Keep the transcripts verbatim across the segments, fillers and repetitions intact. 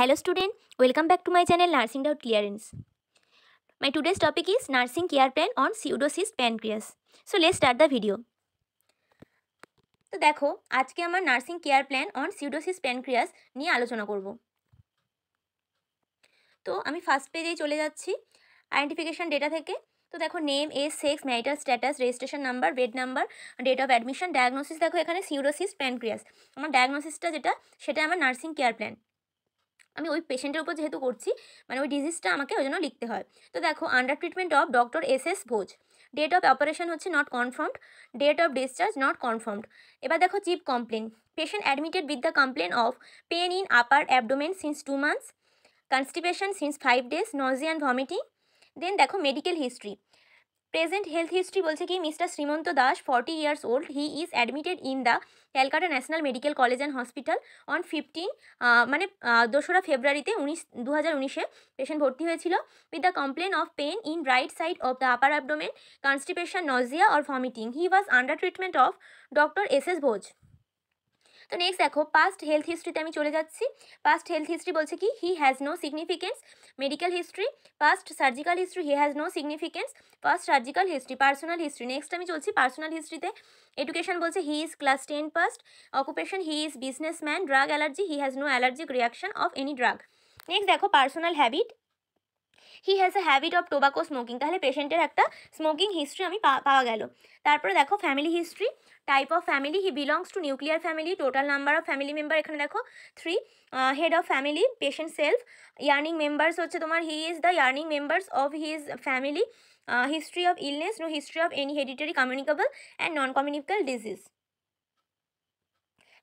Hello student, welcome back to my channel Nursing Doubt Clearance. My today's topic is nursing care plan on pseudocyst pancreas. So let's start the video. तो देखो आज के हमारे nursing care plan on pseudocyst pancreas निये आलोचना करबो। तो अमी first page चले जाच्छी identification data थे के तो देखो name, age, sex, marital status, registration number, bed number, date of admission, diagnosis देखो এখানে pseudocyst pancreas। हमारे diagnosis टा जेटा शेटा हमारे nursing care plan আমি ওই পেশেন্টের উপর যেহেতু করছি মানে ওই ডিজিজটা আমাকে ওজন্য লিখতে হয় তো দেখো under treatment of doctor S S Bhoj date of operation হচ্ছে not confirmed date of discharge not confirmed এবার দেখো chief complaint patient admitted with the complain of pain in upper abdomen since two months constipation since five days nausea and vomiting then দেখো medical history present health history বলছে কি mister Shrimanta Das forty years old he is admitted in the Calcutta national medical college and hospital on fifteen মানে দোসরা ফেব্রুয়ারিতে উনিশ দু হাজার উনিশে পেশেন্ট ভর্তি হয়েছিল with the complain of pain in right side of the upper abdomen constipation nausea or vomiting he was under treatment of doctor S S Bhoj তো নেক্সট দেখো পাস্ট হেলথ হিস্ট্রিতে আমি চলে যাচ্ছি পাস্ট হেলথ হিস্ট্রি বলছে কি he has no significance medical history past surgical history he has no significance first surgical history personal history next আমি চলছি personal হিস্ট্রিতে এডুকেশন বলছে he is class ten passed occupation he is businessman drug allergy he has no allergic reaction of any drug next দেখো personal habit he has a habit of tobacco smoking তাহলে পেশেন্টের একটা smoking history আমি পাওয়া গেল তারপরে দেখো family history type of family he belongs to nuclear family total number of family member এখানে দেখো three head of family patient self earning members হচ্ছে তোমার he is the earning members of his family history of illness no history of any hereditary communicable and non communicable disease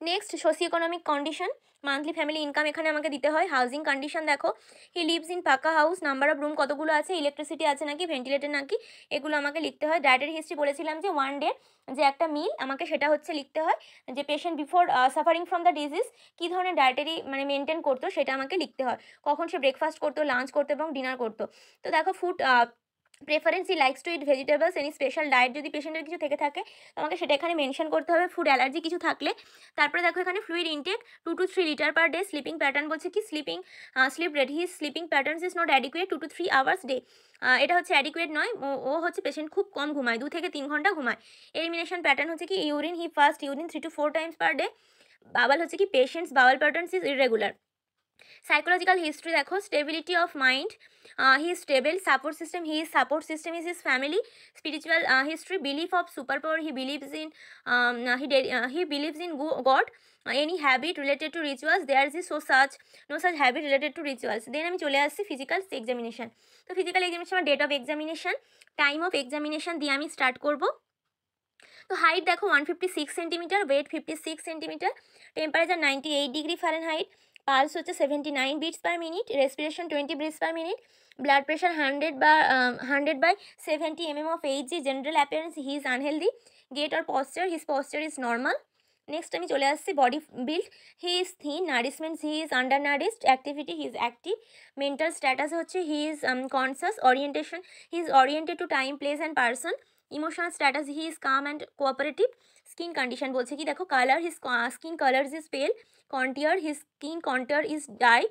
next socio economic condition monthly family income এখানে আমাকে দিতে হয় housing condition দেখো he lives in পাকা house number of room কতগুলো আছে electricity আছে নাকি ভেন্টিলেটর নাকি এগুলো আমাকে লিখতে হয় ডায়েটের হিস্ট্রি বলেছিলাম যে ওয়ান ডে যে একটা মিল আমাকে সেটা হচ্ছে লিখতে হয় যে patient before suffering from the disease কী ধরনের ডায়েটারি মানে মেনটেন করতো সেটা আমাকে লিখতে হয় কখন সে ব্রেকফাস্ট করতো লাঞ্চ করতো এবং ডিনার করতো তো দেখো food preference he likes to eat vegetables any special diet যদি পেশেন্টের কিছু থেকে থাকে আমাকে সেটা এখানে মেনশন করতে হবে ফুড অ্যালার্জি কিছু থাকলে তারপরে দেখো এখানে fluid intake two to three litre per day sleeping pattern বলছে কি sleeping sleep rate his sleeping patterns is not adequate two to three hours day এটা হচ্ছে অ্যাডিকুয়েট নয় ও হচ্ছে পেশেন্ট খুব কম ঘুমায় দু থেকে তিন ঘন্টা ঘুমায় এলিমিনেশন প্যাটার্ন হচ্ছে কি urine he first urine three to four times per day bowel হচ্ছে কি patients bowel patterns is irregular psychological history দেখো stability of mind he stable support system he is support system is his family spiritual history believe of super power he believes in he he believes in God any habit related to rituals there is so such no such habit related to rituals then আমি চলে আসছি physical examination তো physical examination date of examination time of examination দিয়ে আমি start করবো তো height দেখো one fifty six centimetre weight fifty six centimetre temperature ninety eight degree Fahrenheit pulse হচ্ছে seventy nine beats per minute respiration twenty beats per minute blood pressure hundred বা hundred by seventy M M of H G general appearance he is unhealthy gait or posture his posture is normal next আমি চলে আসছি body build he is thin nourishments he is under nourished activity he is active mental status হচ্ছে he is conscious orientation he is oriented to time place and person emotional status he is calm and cooperative skin condition বলছে কি দেখো colour his skin colours is pale contour his skin contour is dry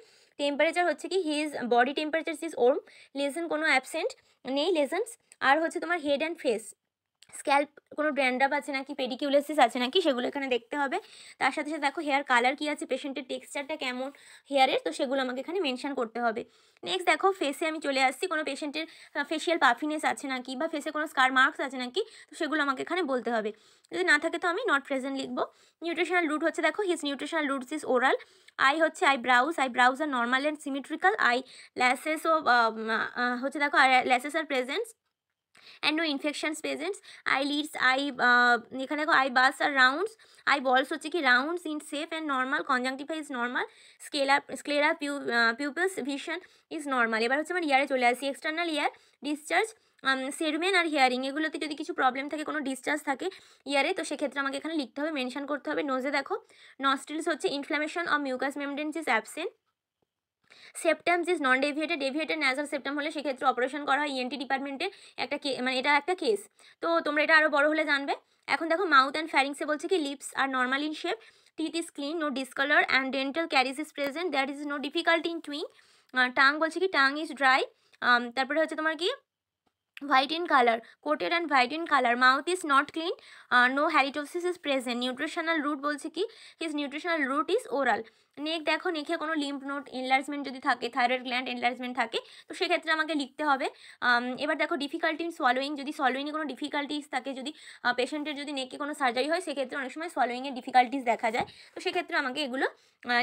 temperature হচ্ছে কি his body temperature is warm lesion কোনো absent নেই lesions আর হচ্ছে তোমার হেড অ্যান্ড ফেস স্ক্যাল্প কোনো ড্যান্ড্রাফ আছে নাকি পেডিকিউলোসিস আছে নাকি সেগুলো এখানে দেখতে হবে তার সাথে সাথে দেখো হেয়ার কালার কী আছে পেশেন্টের টেক্সচারটা কেমন হেয়ারের তো সেগুলো আমাকে এখানে মেনশন করতে হবে নেক্সট দেখো ফেসে আমি চলে আসছি কোনো পেশেন্টের ফেশিয়াল পাফিনেস আছে নাকি বা ফেসে কোনো স্কার মার্কস আছে নাকি তো সেগুলো আমাকে এখানে বলতে হবে যদি না থাকে তো আমি নট প্রেজেন্ট লিখবো নিউট্রিশনাল রুট হচ্ছে দেখো his nutritional routes is oral eye হচ্ছে eyebrows eyebrows are normal and symmetrical eye ল্যাসেসও হচ্ছে দেখো আর lashes are presents and no infections presents eyelids eye এখানে দেখো eyeballs are rounds I বলস হচ্ছে কি rounds in shape and normal conjunctiva is normal sclera sclera pupils vision is normal এবার হচ্ছে আমার ইয়ারে চলে আসি এক্সটার্নাল ইয়ার ডিসচার্জ সেরুমেন আর হিয়ারিং এগুলোতে যদি কিছু প্রবলেম থাকে কোনো ডিসচার্জ থাকে ইয়ারে তো সেক্ষেত্রে আমাকে এখানে লিখতে হবে মেনশন করতে হবে নোজে দেখো নস্ট্রিলস হচ্ছে inflammation of mucous membrane is absent septums is non deviated deviated nasal septum হলে সেক্ষেত্রে অপারেশন করা হয় ইএনটি ডিপার্টমেন্টের একটা মানে এটা একটা কেস তো তোমরা এটা আরও বড় হলে জানবে এখন দেখো মাউথ অ্যান্ড ফ্যারিংসে বলছে কি lips are normal in shape Teeth is clean, no discolor, and dental caries is present. There is no difficulty in chewing. Uh, tongue bolche ki tongue is dry. Um, tarpore hocche tomar ki white in color, coated and white in color. Mouth is not clean. Uh, no halitosis is present. Nutritional route bolche ki his nutritional route is oral. Neck dekho, neck e kono lymph node enlargement jodi thake, thyroid gland enlargement thake, to she khetre amake likhte hobe. Ebar dekho difficulty in swallowing, jodi swallowing e kono difficulties thake, jodi patient er jodi neck e kono surgery hoy, she khetre onek shomoy swallowing e difficulties dekha jay, to she khetre amake egulo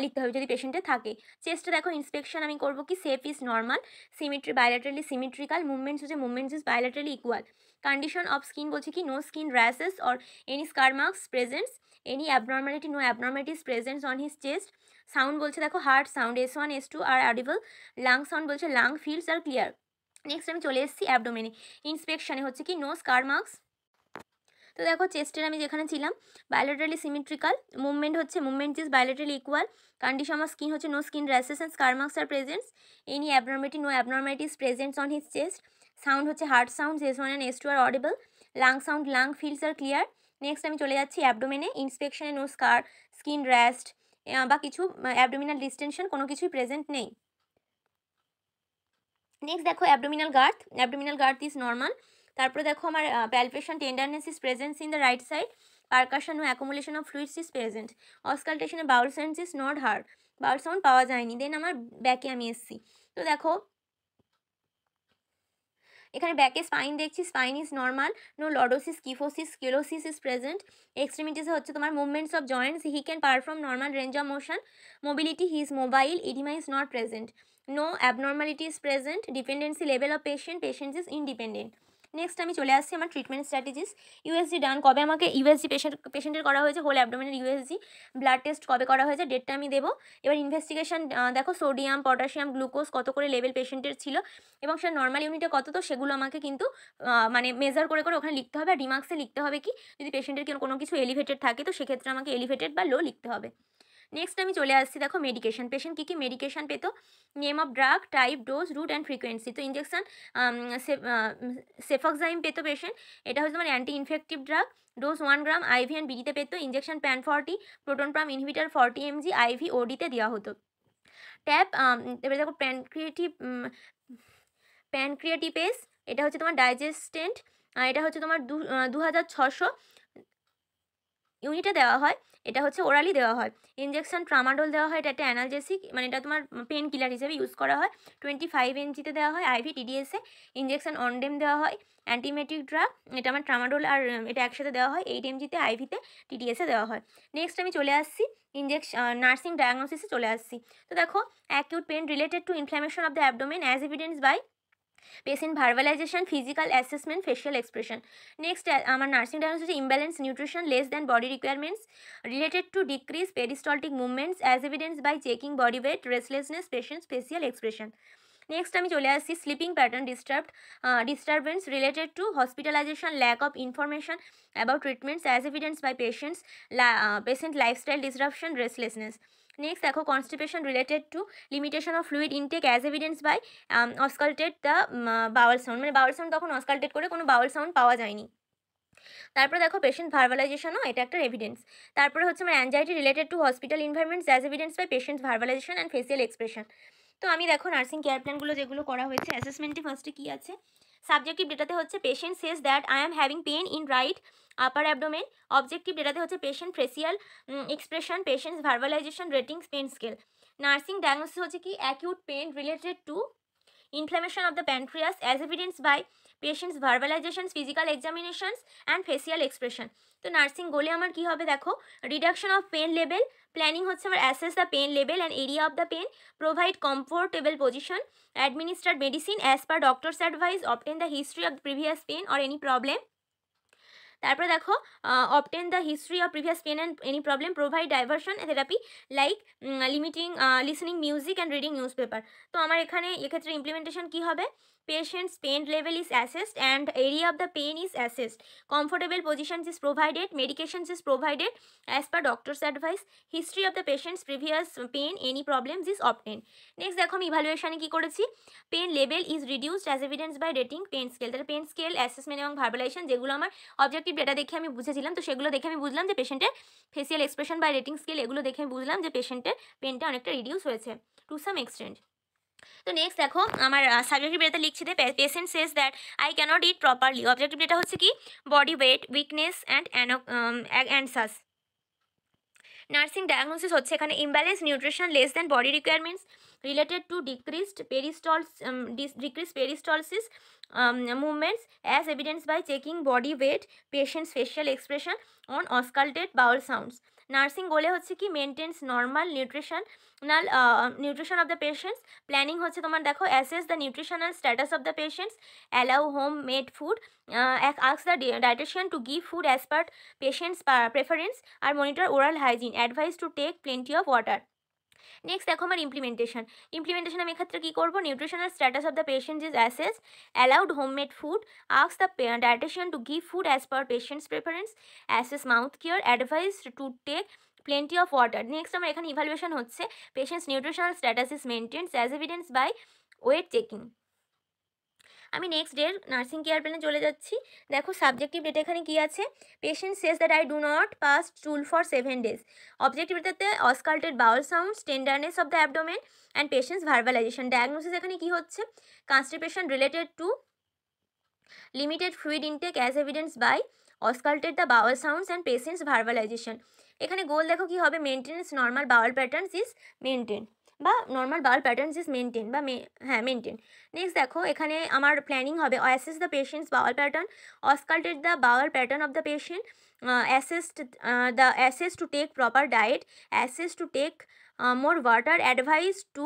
likhte hobe jodi patient e thake. Chest e dekho inspection ami korbo ki shape is normal, symmetry bilaterally symmetrical, movements hoche movements is bilaterally equal. Condition of skin bolche ki no skin rashes or any scar marks presents, any abnormality, no abnormalities presents on his chest. Sound bolche dekho heart sound S one S two are audible. Lung sound bolche lung fields are clear. Next time chole eschi abdomen inspection e hocche ki no scar marks. To dekho chest er ami jekhane chilam bilaterally symmetrical, movement hocche movement is bilaterally equal. Condition of skin hocche no skin rashes and scar marks are presents, any abnormality, no abnormalities presents on his chest. Sound hocche heart sounds S one and S two are audible. Lung sound lung fields are clear. Next time chole jacchi abdomen e inspection e no scar, skin rash বা কিছু abdominal distension কোনো কিছুই present নেই। Next দেখো abdominal girth, abdominal girth is normal. তারপরে দেখো আমার palpation tenderness is present in the right side, percussion ও accumulation of fluids is present, অসকালটেশনে bowel sounds is not heard, bowel sound পাওয়া যায়নি। দেন আমার ব্যাকে আমি এসছি, তো দেখো এখানে ব্যাকে স্পাইন দেখছি, spine is normal, no lordosis kyphosis scoliosis is present. Extremities হচ্ছে তোমার movements of joints, he can perform normal range of motion, mobility he is mobile, oedema is not present, no abnormality is present, dependency level of patient, patient is independent. Next আমি চলে আসছি আমার treatment strategies. USG ডান কবে আমাকে USG patient পেশেন্টের করা হয়েছে, whole abdominal USG, blood test কবে করা হয়েছে ডেটটা আমি দেবো। এবার ইনভেস্টিগেশন দেখো সোডিয়াম পটাশিয়াম গ্লুকোজ কত করে লেভেল পেশেন্টের ছিল এবং সেটা নর্মাল ইউনিটে কত, তো সেগুলো আমাকে কিন্তু মানে মেজার করে করে ওখানে লিখতে হবে। আর ডিমার্কসে লিখতে হবে কি যদি পেশেন্টের কোনো কিছু এলিভেটেড থাকে, তো সেক্ষেত্রে আমাকে এলিভেটেড বা লো লিখতে হবে। নেক্সট আমি চলে আসছি দেখো মেডিকেশন, পেশেন্ট কী কী মেডিকেশন পেতো, name of drug, type, dose, route and frequency. তো ইঞ্জেকশন সেফক্সাইম পেতো পেশেন্ট, এটা হচ্ছে তোমার anti infective drug, dose one gram IV and বিডিতে পেতো, injection Pan forty, proton pump inhibitor forty mg IV ওডিতে দেওয়া হতো। ট্যাপ এবারে দেখো প্যানক্রিয়েটিভ প্যানক্রিয়েটিপেস, এটা হচ্ছে তোমার ডাইজেস্টেন্ট, এটা হচ্ছে তোমার দু হাজার ছশো ইউনিটে দেওয়া হয়, এটা হচ্ছে ওরালি দেওয়া হয়। ইঞ্জেকশন ট্রামাডোল দেওয়া হয়, এটা একটা অ্যানালজেসিক মানে এটা তোমার পেন কিলার হিসেবে ইউজ করা হয়, টোয়েন্টি ফাইভ এমজিতে দেওয়া হয় আইভি টিডিএসে, ইঞ্জেকশন অনডেম দেওয়া হয় অ্যান্টিবায়োটিক ড্রাগ, এটা আমার ট্রামাডোল আর এটা একসাথে দেওয়া হয় এইট এমজিতে আইভিতে টিডিএসে দেওয়া হয়। নেক্সট আমি চলে আসছি ইঞ্জেকশন নার্সিং ডায়াগনোসিসে চলে আসছি। তো দেখো acute pain related to inflammation of the abdomen as evidence by patient verbalization, physical assessment, facial expression. Next our nursing diagnosis is imbalance nutrition less than body requirements related to decreased peristaltic movements as evidenced by checking body weight, restlessness, patient's facial expression. Next আমি চলে আসছি sleeping pattern disturbed disturbance related to hospitalisation, lack of information about treatments as evidence by patients patient lifestyle disruption, restlessness. Next দেখো constipation related to limitation of fluid intake as evidenced by um, auscultate the uh, bowel sound, মানে bowel sound তখন auscultate করে কোনো bowel sound পাওয়া যায়নি। তারপরে দেখো patient ভার্বালাইজেশনও এটা একটা এভিডেন্স। তারপরে হচ্ছে আমার anxiety related to hospital environments as evidence by patient verbalisation and facial expression. তো আমি দেখো নার্সিং কেয়ার প্ল্যানগুলো যেগুলো করা হয়েছে, অ্যাসেসমেন্টে ফার্স্টে কী আছে, সাবজেক্টিভ ডেটাতে হচ্ছে patient says that I am having pain in right upper abdomen, objective ডেটাতে হচ্ছে patient facial expression, patients verbalisation, ratings, pain scale. Nursing diagnosis হচ্ছে কি acute pain related to inflammation of the pancreas as evidence by patients verbalisation, physical examinations and facial expression. তো nursing গোলে আমার কী হবে দেখো reduction of pain level, planning হচ্ছে আমার assess the pain level and area of the pen, provide comfortable position, administer medicine as per doctors advice, obtain the history of previous pain or any problem. তারপরে দেখো obtain the history of previous pain and any problem, provide diversion therapy like limiting listening music and reading newspaper. তো আমার এখানে এক্ষেত্রে implementation কী হবে patient's pain level is assessed and area of the pain is assessed, comfortable positions is provided, medications is provided as per doctor's advice, history of the patient's previous pain any problems is obtained. Next দেখো আমি ইভালুয়েশনে কি করেছি, pain level is reduced as evidence by rating, pain scale, তাহলে pain scale assessment এবং verbalisation যেগুলো আমার objective negative data দেখে আমি বুঝেছিলাম। তো সেগুলো দেখে আমি বুঝলাম যে পেশেন্টের ফেসিয়াল এক্সপ্রেশন বা রেটিং স্কেল এগুলো দেখে আমি বুঝলাম যে পেশেন্টের পেনটা অনেকটা রিডিউস হয়েছে টু সাম এক্সটেন্ট। তো নেক্সট দেখো আমার সাবজেক্টিভ ডেটা লিখছে যে patient says that I cannot eat properly. Objective data হচ্ছে কি body weight, weakness and answers. Nursing diagnosis হচ্ছে এখানে imbalance nutrition less than body requirements related to decreased peristalsis decrease peristalsis movements as evidence by checking body weight patients facial expression on auscultated bowel sounds. Nursing গোলে হচ্ছে কি maintains normal nutritional nutrition of the patients. Planning হচ্ছে তোমার দেখো assess the nutritional status of the patients, allow home made food, ask the dietitian to give food as per patients preference, আর monitor oral hygiene, advice to take plenty of water. Next দেখো আমার implementation. Implementation আমি এক্ষেত্রে কী করবো, nutritional status of the patient is assess, allowed home made food, ask the dietitian to give food as per patients preference, assess mouth care, advise to take plenty of water. Next আমার এখানে evaluation হচ্ছে patients nutritional status is maintains as evidence by weight checking. আমি next day nursing care প্ল্যানে চলে যাচ্ছি। দেখো subjective data এখানে কী আছে, patient says that I do not pass stool for seven days. Objective ডেটাতে auscultated bowel sounds, tenderness of the abdomen and patients verbalization. Diagnosis এখানে কী হচ্ছে, constipation related to limited fluid intake as evidence by auscultated the bowel sounds and patients verbalization. এখানে goal দেখো কী হবে, maintains normal bowel patterns is maintain বা normal bowel patterns is maintain বা হ্যাঁ মেনটেন। নেক্সট দেখো এখানে আমার প্ল্যানিং হবে assess the patients bowel pattern, auscultated the bowel pattern of the patient, assessed the assess to take proper diet, assess to take more water, advice to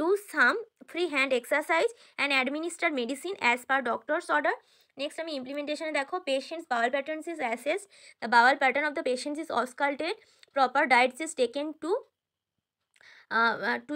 do some free hand exercise and administer medicine as per doctor's order. Next আমি ইমপ্লিমেন্টেশনে দেখো patient's bowel patterns is assess, the bowel pattern of the patients is auscultated, proper diets is taken to to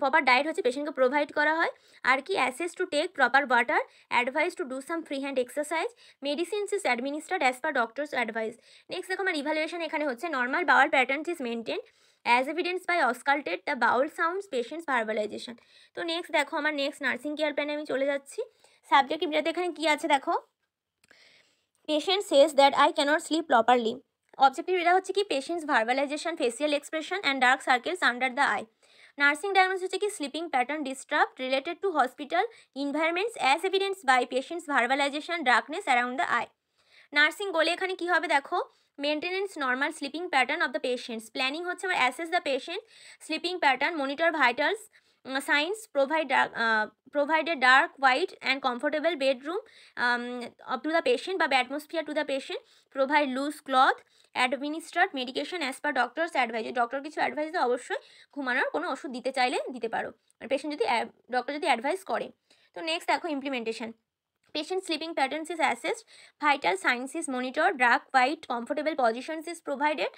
proper diet হচ্ছে পেশেন্টকে provide করা হয়, আর কি assess to take proper water, advice to do some free hand exercise, medicines is administered as per doctors advice. Next দেখো আমার evaluation এখানে হচ্ছে normal bowel patterns is maintain as evidence by auscultated the bowel sounds patient's verbalization. তো next দেখো আমার next nursing care প্ল্যানে আমি চলে যাচ্ছি। সাবজেক্টিভ ডেটা এখানে কী আছে দেখো, patient says that I cannot sleep properly. Objective data হচ্ছে কি patient's verbalization, facial expression and dark circles under the eye. Nursing diagnosis হচ্ছে কি sleeping pattern disturb related to hospital environments as evidence by patients verbalization, darkness around the eye. Nursing গোলে এখানে কী হবে দেখো, maintains normal sleeping pattern of the patients. Planning হচ্ছে আমার assess the patient sleeping pattern, monitor vitals signs, provide dark, uh, provide a dark, white and comfortable bedroom um, up to the patient বা atmosphere to the patient, provide loose cloth, administer medication as per doctor's advice. Doctor কিছু advice দেয়, অবশ্যই ঘুমানোর কোনো ওষুধ দিতে চাইলে দিতে পারো, মানে পেশেন্ট যদি ডক্টর যদি অ্যাডভাইস করে। তো নেক্সট দেখো implementation, patient sleeping patterns is assessed, vital signs is monitored, dark, white, comfortable positions is provided,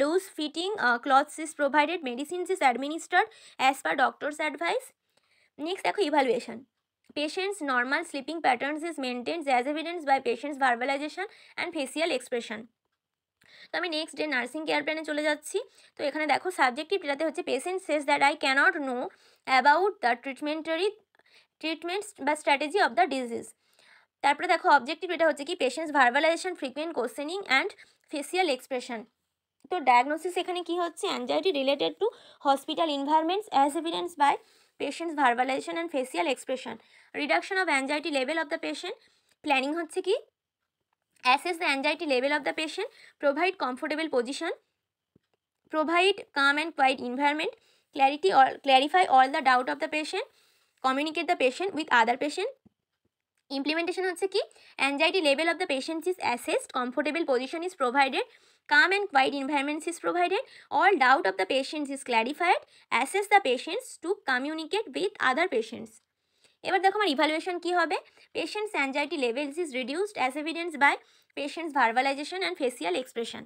loose fitting uh, clothes is provided, medicines is administered as per doctor's advice. Next dekho evaluation, patient's normal sleeping patterns is maintained as evidenced by patient's verbalization and facial expression. তো আমি next day nursing care প্ল্যানে চলে যাচ্ছি। তো এখানে দেখো subjective ডেটাতে হচ্ছে patient says that I cannot know about the treatment treatments বা স্ট্র্যাটেজি অফ দ্য ডিজিজ। তারপরে দেখো অবজেক্টিভ ডেটা হচ্ছে কি patient's verbalization, frequent questioning and facial expression. তো ডায়াগনোসিস এখানে কী হচ্ছে, anxiety related to hospital environments as evidence by patients verbalization and facial expression, reduction of anxiety level of the patient. Planning হচ্ছে কি assess the anxiety level of the patient, provide comfortable position, provide calm and quiet environment, clarity all clarify all the doubt of the patient, communicate the patient with other patient. Implementation হচ্ছে কি anxiety level of the patients is assessed, comfortable position is provided, calm and quiet environments is provided, all doubt of the patients is clarified, assess the patients to communicate with other patients. এবার দেখো আমার evaluation কি হবে, patient's anxiety levels is reduced as evidence by patients verbalization and facial expression.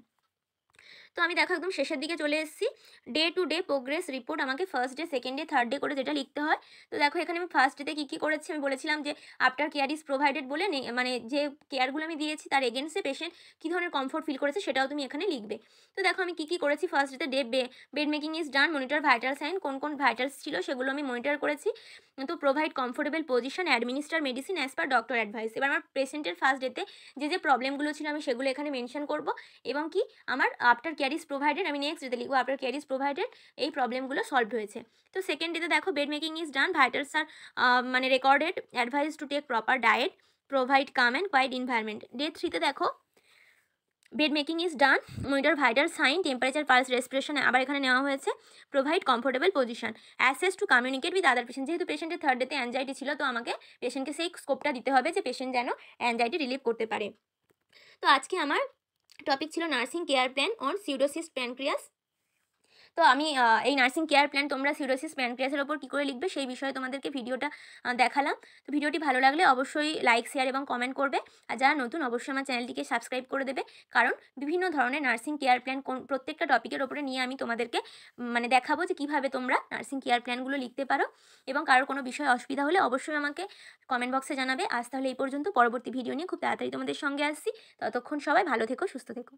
তো আমি দেখো একদম শেষের দিকে চলে এসেছি। Day to day progress report আমাকে first day, second day, third day করে যেটা লিখতে হয়। তো দেখো এখানে আমি ফার্স্ট ডেতে কী কী করেছি আমি বলেছিলাম যে আফটার কেয়ার ইজ প্রোভাইডেড বলে মানে যে কেয়ারগুলো আমি দিয়েছি তার এগেনস্টে পেশেন্ট কী ধরনের কমফোর্ট ফিল করেছে সেটাও তুমি এখানে লিখবে। তো দেখো আমি কী কী করেছি ফার্স্ট ডেতে। Day bed making is done, monitor vital sign, কোন কোন ভাইটালস ছিল সেগুলো আমি মনিটর করেছি। তো provide comfortable position, administer medicine as per doctor advice. এবার আমার পেশেন্টের ফার্স্ট ডেতে যে যে প্রবলেমগুলো ছিল আমি সেগুলো এখানে মেনশন করব, এবং কি আমার আফটার কেয়ার ইজ প্রোভাইডেড আমি নেক্সট ডেতে লিখবো আফটার কেয়ার ইজ প্রোভাইডেড এই প্রবলেমগুলো সলভ হয়েছে। তো সেকেন্ড ডেতে দেখো bed making is done, vitals আর মানে recorded, advice to take proper diet, provide calm and quiet environment. Day থ্রিতে দেখো bed making is done, monitor vital sign, temperature, pulse, respiration আবার এখানে নেওয়া হয়েছে, provide comfortable position, assess to communicate with other patient. যেহেতু পেশেন্টের third ডেতে anxiety ছিল তো আমাকে পেশেন্টকে সেই স্কোপটা দিতে হবে যে পেশেন্ট যেন অ্যানজাইটি রিলিভ করতে পারে। তো আজকে আমার টপিক ছিল nursing care plan on pseudocyst pancreas. তো আমি এই নার্সিং কেয়ার প্ল্যান তোমরা সিউডোসিস প্যানক্রিয়াসের ওপর কী করে লিখবে সেই বিষয়ে তোমাদেরকে ভিডিওটা দেখালাম। তো ভিডিওটি ভালো লাগলে অবশ্যই লাইক, শেয়ার এবং কমেন্ট করবে, আর যারা নতুন অবশ্যই আমার চ্যানেলটিকে সাবস্ক্রাইব করে দেবে, কারণ বিভিন্ন ধরনের নার্সিং কেয়ার প্ল্যান কোন প্রত্যেকটা টপিকের ওপরে নিয়ে আমি তোমাদেরকে মানে দেখাবো যে কীভাবে তোমরা নার্সিং কেয়ার প্ল্যানগুলো লিখতে পারো। এবং কারোর কোনো বিষয়ে অসুবিধা হলে অবশ্যই আমাকে কমেন্ট বক্সে জানাবে। আজ তাহলে এই পর্যন্ত, পরবর্তী ভিডিও নিয়ে খুব তাড়াতাড়ি তোমাদের সঙ্গে আসছি। ততক্ষণ সবাই ভালো থেকো, সুস্থ থেকো।